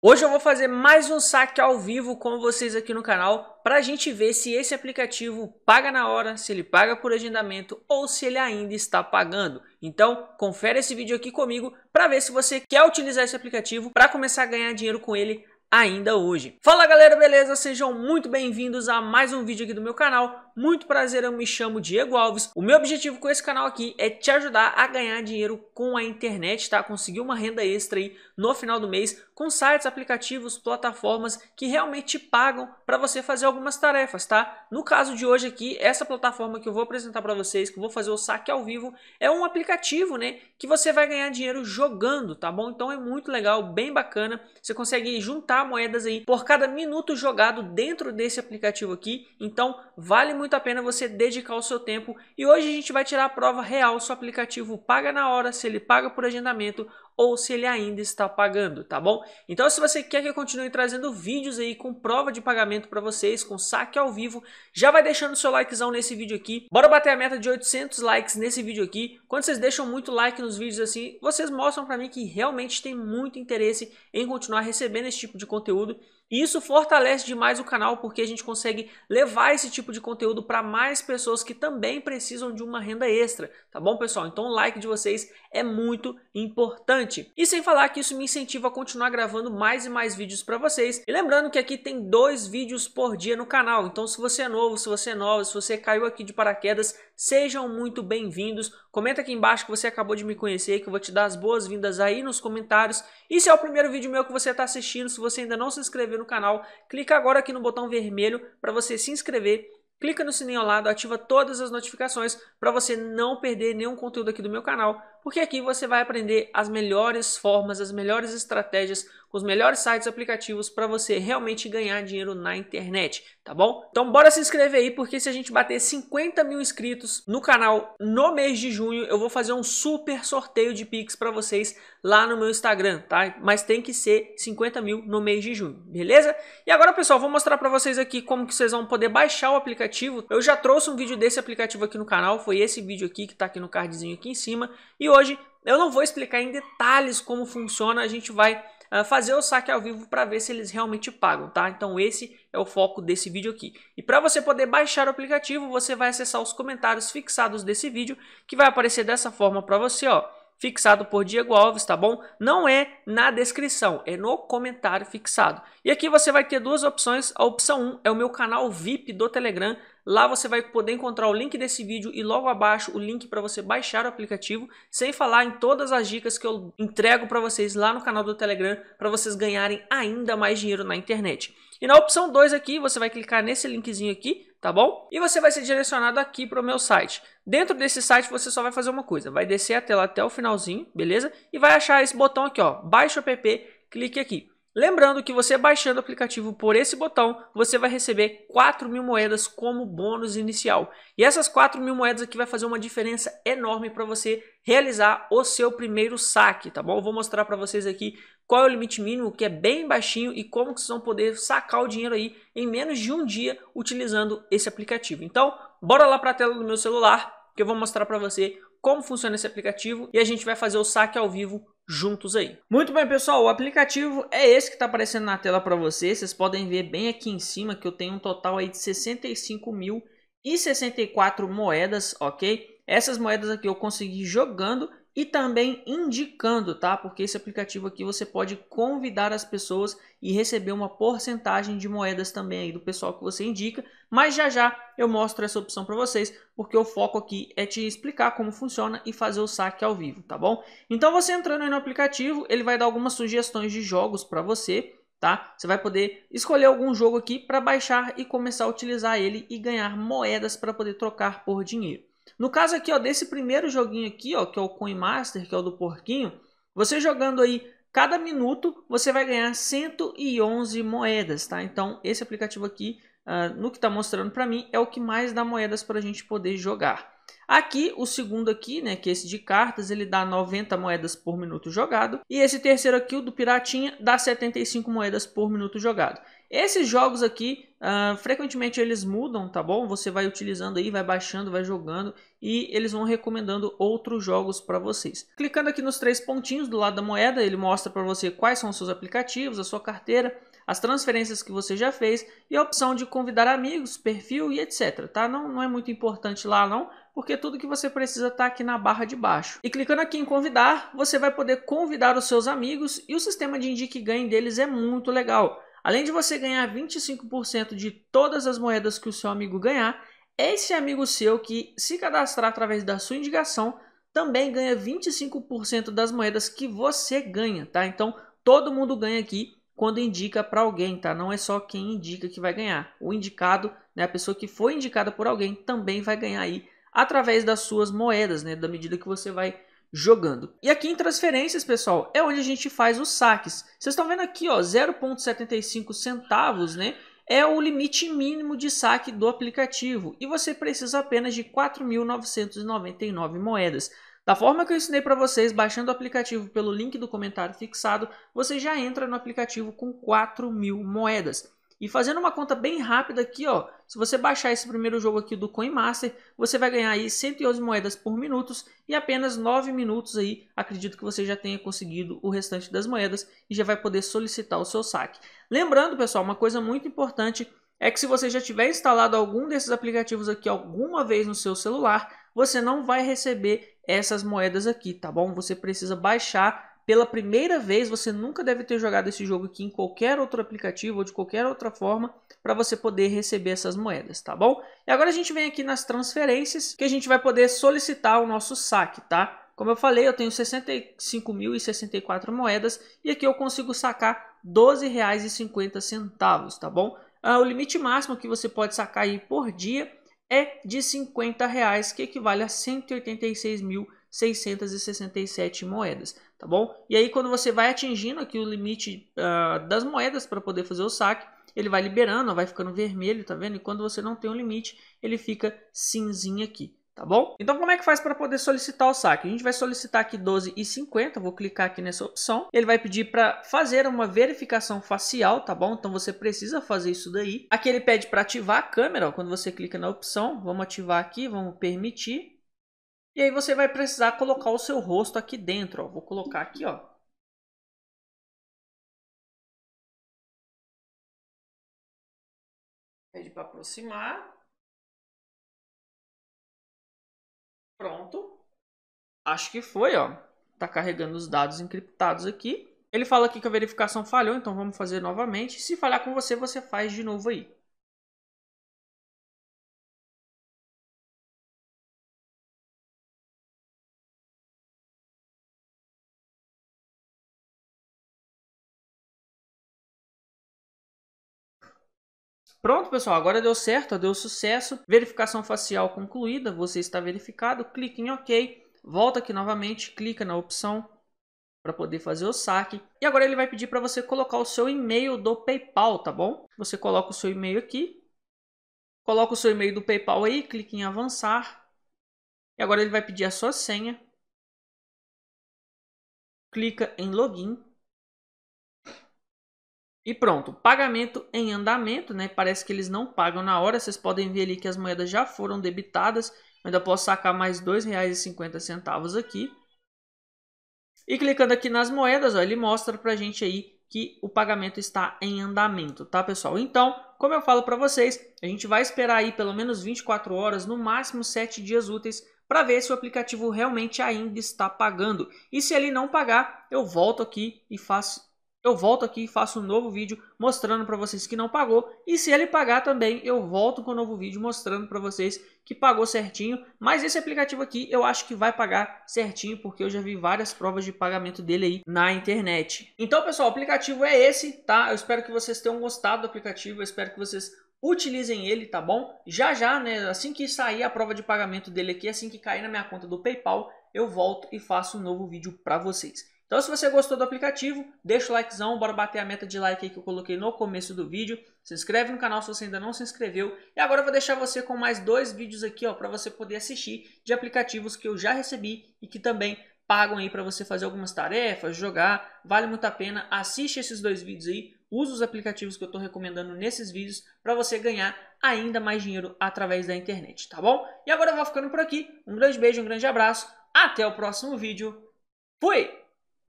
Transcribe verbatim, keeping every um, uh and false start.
Hoje eu vou fazer mais um saque ao vivo com vocês aqui no canal para a gente ver se esse aplicativo paga na hora, se ele paga por agendamento ou se ele ainda está pagando. Então, confere esse vídeo aqui comigo para ver se você quer utilizar esse aplicativo para começar a ganhar dinheiro com ele ainda hoje. Fala galera, beleza? Sejam muito bem-vindos a mais um vídeo aqui do meu canal. Muito prazer, eu me chamo Diego Alves. O meu objetivo com esse canal aqui é te ajudar a ganhar dinheiro com a internet, tá? Conseguir uma renda extra aí no final do mês com sites, aplicativos, plataformas que realmente te pagam para você fazer algumas tarefas, tá? No caso de hoje aqui, essa plataforma que eu vou apresentar para vocês, que eu vou fazer o saque ao vivo, é um aplicativo, né, que você vai ganhar dinheiro jogando, tá bom? Então é muito legal, bem bacana. Você consegue juntar moedas aí por cada minuto jogado dentro desse aplicativo aqui, então vale muito a pena você dedicar o seu tempo. E hoje a gente vai tirar a prova real se o aplicativo paga na hora, se ele paga por agendamento ou se ele ainda está pagando, tá bom? Então, se você quer que eu continue trazendo vídeos aí com prova de pagamento para vocês, com saque ao vivo, já vai deixando seu likezão nesse vídeo aqui. Bora bater a meta de oitocentos likes nesse vídeo aqui. Quando vocês deixam muito like nos vídeos assim, vocês mostram para mim que realmente tem muito interesse em continuar recebendo esse tipo de conteúdo. E isso fortalece demais o canal, porque a gente consegue levar esse tipo de conteúdo para mais pessoas que também precisam de uma renda extra, tá bom, pessoal? Então o like de vocês é muito importante. E sem falar que isso me incentiva a continuar gravando mais e mais vídeos para vocês. E lembrando que aqui tem dois vídeos por dia no canal, então se você é novo, se você é nova, se você caiu aqui de paraquedas, sejam muito bem-vindos. Comenta aqui embaixo que você acabou de me conhecer, que eu vou te dar as boas-vindas aí nos comentários. E se é o primeiro vídeo meu que você está assistindo, se você ainda não se inscreveu no canal, clica agora aqui no botão vermelho para você se inscrever, clica no sininho ao lado, ativa todas as notificações para você não perder nenhum conteúdo aqui do meu canal, porque aqui você vai aprender as melhores formas, as melhores estratégias, com os melhores sites e aplicativos para você realmente ganhar dinheiro na internet, tá bom? Então bora se inscrever aí, porque se a gente bater cinquenta mil inscritos no canal no mês de junho, eu vou fazer um super sorteio de Pix para vocês lá no meu Instagram, tá? Mas tem que ser cinquenta mil no mês de junho, beleza? E agora, pessoal, vou mostrar para vocês aqui como que vocês vão poder baixar o aplicativo. Eu já trouxe um vídeo desse aplicativo aqui no canal, foi esse vídeo aqui que tá aqui no cardzinho aqui em cima, e hoje eu não vou explicar em detalhes como funciona, a gente vai fazer o saque ao vivo para ver se eles realmente pagam, tá? Então esse é o foco desse vídeo aqui. E para você poder baixar o aplicativo, você vai acessar os comentários fixados desse vídeo, que vai aparecer dessa forma para você, ó, fixado por Diego Alves, tá bom? Não é na descrição, é no comentário fixado. E aqui você vai ter duas opções. A opção um é o meu canal V I P do Telegram. Lá você vai poder encontrar o link desse vídeo e logo abaixo o link para você baixar o aplicativo, sem falar em todas as dicas que eu entrego para vocês lá no canal do Telegram, para vocês ganharem ainda mais dinheiro na internet. E na opção dois aqui, você vai clicar nesse linkzinho aqui, tá bom? E você vai ser direcionado aqui para o meu site. Dentro desse site você só vai fazer uma coisa, vai descer a tela até o finalzinho, beleza? E vai achar esse botão aqui, ó, baixa o app, clique aqui. Lembrando que você baixando o aplicativo por esse botão, você vai receber quatro mil moedas como bônus inicial. E essas quatro mil moedas aqui vai fazer uma diferença enorme para você realizar o seu primeiro saque, tá bom? Eu vou mostrar para vocês aqui qual é o limite mínimo, que é bem baixinho, e como que vocês vão poder sacar o dinheiro aí em menos de um dia utilizando esse aplicativo. Então, bora lá para a tela do meu celular, que eu vou mostrar para você como funciona esse aplicativo e a gente vai fazer o saque ao vivo juntos aí. Muito bem, pessoal, o aplicativo é esse que está aparecendo na tela para vocês. Vocês podem ver bem aqui em cima que eu tenho um total aí de sessenta e cinco mil e sessenta e quatro moedas, ok? Essas moedas aqui eu consegui jogando e também indicando, tá? Porque esse aplicativo aqui você pode convidar as pessoas e receber uma porcentagem de moedas também aí do pessoal que você indica, mas já já eu mostro essa opção para vocês, porque o foco aqui é te explicar como funciona e fazer o saque ao vivo, tá bom? Então você entrando aí no aplicativo, ele vai dar algumas sugestões de jogos para você, tá? Você vai poder escolher algum jogo aqui para baixar e começar a utilizar ele e ganhar moedas para poder trocar por dinheiro. No caso aqui, ó, desse primeiro joguinho aqui, ó, que é o Coin Master, que é o do porquinho, você jogando aí cada minuto, você vai ganhar cento e onze moedas, tá? Então esse aplicativo aqui, uh, no que está mostrando para mim, é o que mais dá moedas para a gente poder jogar. Aqui, o segundo aqui, né, que é esse de cartas, ele dá noventa moedas por minuto jogado. E esse terceiro aqui, o do Piratinha, dá setenta e cinco moedas por minuto jogado. Esses jogos aqui, uh, frequentemente eles mudam, tá bom? Você vai utilizando aí, vai baixando, vai jogando e eles vão recomendando outros jogos para vocês. Clicando aqui nos três pontinhos do lado da moeda, ele mostra para você quais são os seus aplicativos, a sua carteira, as transferências que você já fez e a opção de convidar amigos, perfil e etcétera. Tá? Não, não é muito importante lá não, porque tudo que você precisa está aqui na barra de baixo. E clicando aqui em convidar, você vai poder convidar os seus amigos e o sistema de indique e ganhe deles é muito legal. Além de você ganhar vinte e cinco por cento de todas as moedas que o seu amigo ganhar, esse amigo seu que se cadastrar através da sua indicação também ganha vinte e cinco por cento das moedas que você ganha, tá? Então todo mundo ganha aqui quando indica para alguém, tá? Não é só quem indica que vai ganhar. O indicado, né, a pessoa que foi indicada por alguém também vai ganhar aí através das suas moedas, né, da medida que você vai jogando. E aqui em transferências, pessoal, é onde a gente faz os saques. Vocês estão vendo aqui, ó, zero vírgula setenta e cinco centavos, né? É o limite mínimo de saque do aplicativo e você precisa apenas de quatro mil novecentas e noventa e nove moedas. Da forma que eu ensinei para vocês, baixando o aplicativo pelo link do comentário fixado, você já entra no aplicativo com quatro mil moedas. E fazendo uma conta bem rápida aqui, ó, se você baixar esse primeiro jogo aqui do Coin Master, você vai ganhar aí cento e onze moedas por minutos e apenas nove minutos aí, acredito que você já tenha conseguido o restante das moedas e já vai poder solicitar o seu saque. Lembrando, pessoal, uma coisa muito importante é que se você já tiver instalado algum desses aplicativos aqui alguma vez no seu celular, você não vai receber essas moedas aqui, tá bom? Você precisa baixar pela primeira vez, você nunca deve ter jogado esse jogo aqui em qualquer outro aplicativo ou de qualquer outra forma para você poder receber essas moedas, tá bom? E agora a gente vem aqui nas transferências que a gente vai poder solicitar o nosso saque, tá? Como eu falei, eu tenho sessenta e cinco mil e sessenta e quatro moedas e aqui eu consigo sacar doze reais e cinquenta centavos, tá bom? Ah, o limite máximo que você pode sacar aí por dia é de cinquenta reais, que equivale a cento e oitenta e seis mil seiscentas e sessenta e sete moedas, tá bom? E aí quando você vai atingindo aqui o limite uh, das moedas para poder fazer o saque, ele vai liberando, vai ficando vermelho, tá vendo? E quando você não tem um limite, ele fica cinzinho aqui, tá bom? Então como é que faz para poder solicitar o saque? A gente vai solicitar aqui doze e cinquenta, vou clicar aqui nessa opção. Ele vai pedir para fazer uma verificação facial, tá bom? Então você precisa fazer isso daí. Aqui ele pede para ativar a câmera, ó, quando você clica na opção, vamos ativar aqui, vamos permitir. E aí você vai precisar colocar o seu rosto aqui dentro, ó. Vou colocar aqui, ó. Pede para aproximar. Pronto. Acho que foi, ó. Tá carregando os dados encriptados aqui. Ele fala aqui que a verificação falhou, então vamos fazer novamente. Se falhar com você, você faz de novo aí. Pronto, pessoal, agora deu certo, deu sucesso, verificação facial concluída, você está verificado, clique em OK, volta aqui novamente, clica na opção para poder fazer o saque. E agora ele vai pedir para você colocar o seu e-mail do PayPal, tá bom? Você coloca o seu e-mail aqui, coloca o seu e-mail do PayPal aí, clique em avançar, e agora ele vai pedir a sua senha, clica em login. E pronto, pagamento em andamento, né? Parece que eles não pagam na hora, vocês podem ver ali que as moedas já foram debitadas. Eu ainda posso sacar mais dois reais e cinquenta centavos aqui. E clicando aqui nas moedas, ó, ele mostra pra gente aí que o pagamento está em andamento, tá, pessoal? Então, como eu falo para vocês, a gente vai esperar aí pelo menos vinte e quatro horas, no máximo sete dias úteis, para ver se o aplicativo realmente ainda está pagando. E se ele não pagar, eu volto aqui e faço... Eu volto aqui e faço um novo vídeo mostrando para vocês que não pagou. E se ele pagar também, eu volto com um novo vídeo mostrando para vocês que pagou certinho. Mas esse aplicativo aqui eu acho que vai pagar certinho, porque eu já vi várias provas de pagamento dele aí na internet. Então, pessoal, o aplicativo é esse, tá? Eu espero que vocês tenham gostado do aplicativo, eu espero que vocês utilizem ele, tá bom? Já já, né? Assim que sair a prova de pagamento dele aqui, assim que cair na minha conta do PayPal, eu volto e faço um novo vídeo para vocês. Então, se você gostou do aplicativo, deixa o likezão, bora bater a meta de like aí que eu coloquei no começo do vídeo. Se inscreve no canal se você ainda não se inscreveu. E agora eu vou deixar você com mais dois vídeos aqui, ó, para você poder assistir, de aplicativos que eu já recebi e que também pagam aí para você fazer algumas tarefas, jogar. Vale muito a pena. Assiste esses dois vídeos aí, usa os aplicativos que eu estou recomendando nesses vídeos para você ganhar ainda mais dinheiro através da internet, tá bom? E agora eu vou ficando por aqui. Um grande beijo, um grande abraço. Até o próximo vídeo. Fui!